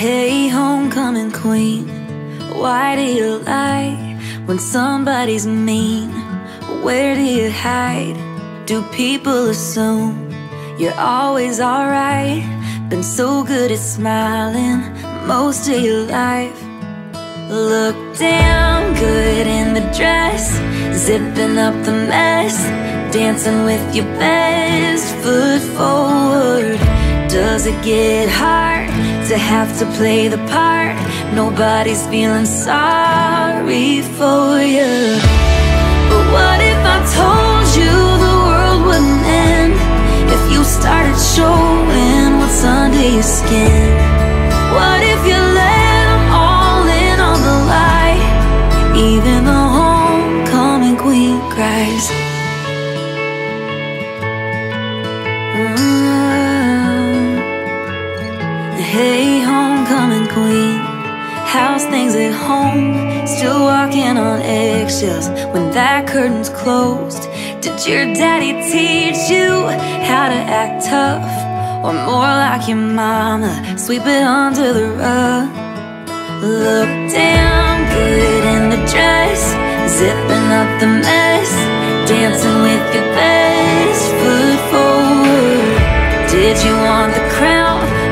Hey, homecoming queen, why do you lie when somebody's mean? Where do you hide? Do people assume you're always alright? Been so good at smiling most of your life. Look damn good in the dress, zipping up the mess, dancing with your best foot forward. Does it get hard to have to play the part? Nobody's feeling sorry for you. But what if I told you the world wouldn't end if you started showing what's under your skin? What if you let them all in on the lie? Even the homecoming queen cries. Hey, homecoming queen, how's things at home? Still walking on eggshells when that curtain's closed. Did your daddy teach you how to act tough? Or more like your mama, sweep it under the rug? Look damn good in the dress, zipping up the mess, dancing with your best foot forward. Did you want the crown?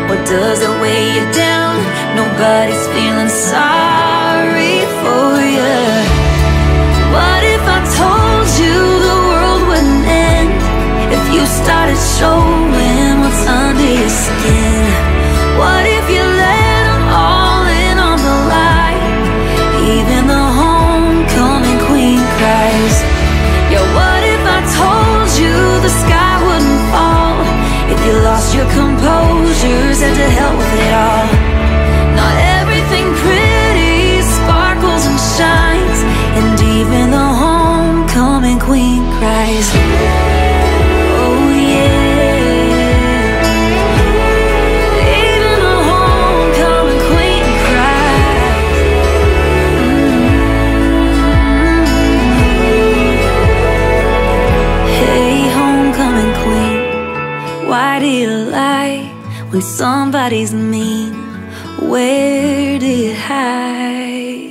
Or does it weigh you down? Nobody's feeling sorry for you. What if I told you the world wouldn't end if you started showing what's under your skin? What if you let them all in on the lie? Even the homecoming queen cries. Yeah, what if I told you the sky wouldn't fall if you lost your composure? Said to hell with it all. Not everything pretty sparkles and shines, and even the homecoming queen cries. Oh yeah, even the homecoming queen cries. Hey, homecoming queen, why do you lie when somebody's mean? Where do you hide?